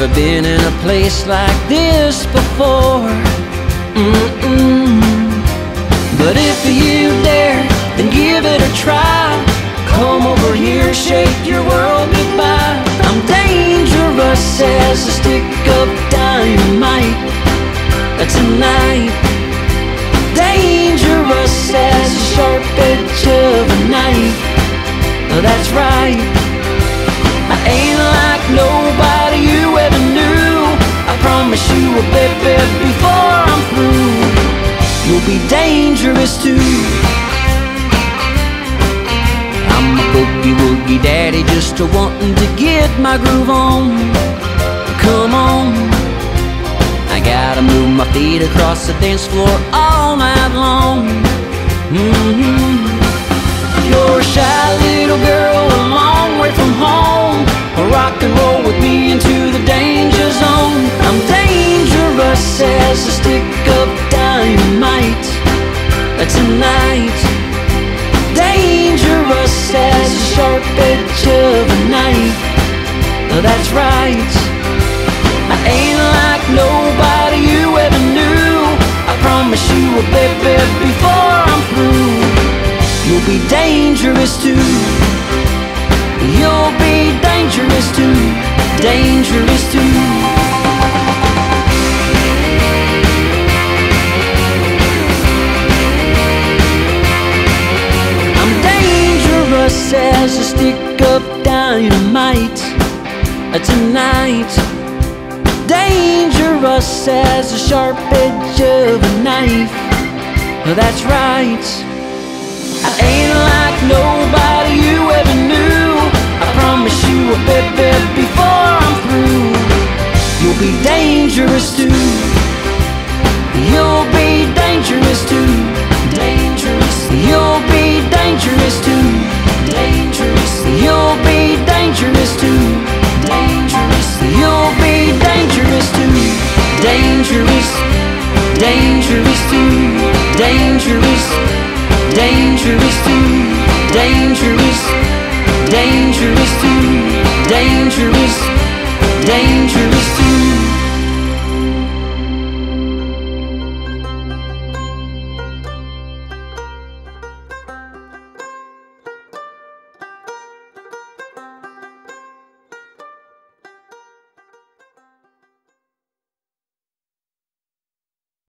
never been in a place like this before. But if you dare, then give it a try. Come over here, shake your world goodbye. I'm dangerous as a stick of dynamite tonight. Dangerous as a sharp edge of a knife. That's right. I ain't like nobody you ever knew. I promise you, baby, before I'm through, you'll be dangerous too. Boogie-woogie daddy just a-wantin' to get my groove on. Come on, I gotta move my feet across the dance floor all night long. You're a shy little girl a long way from home. Rock and roll with me into the danger zone. I'm dangerous as a stick of dynamite tonight. Dangerous as a sharp edge of a knife. That's right. I ain't like nobody you ever knew. I promise you, baby, before I'm through, you'll be dangerous too. You'll be dangerous too. Dangerous too. As a stick of dynamite tonight. Dangerous as a sharp edge of a knife. That's right. I ain't like nobody you ever knew. I promise you, baby, before I'm through, you'll be dangerous too. You'll be dangerous too. Dangerous. You'll be dangerous too. Dangerous, you'll be dangerous too. Dangerous, you'll be dangerous too. Dangerous, dangerous too. Dangerous, dangerous too. Dangerous, dangerous too. Dangerous, dangerous too.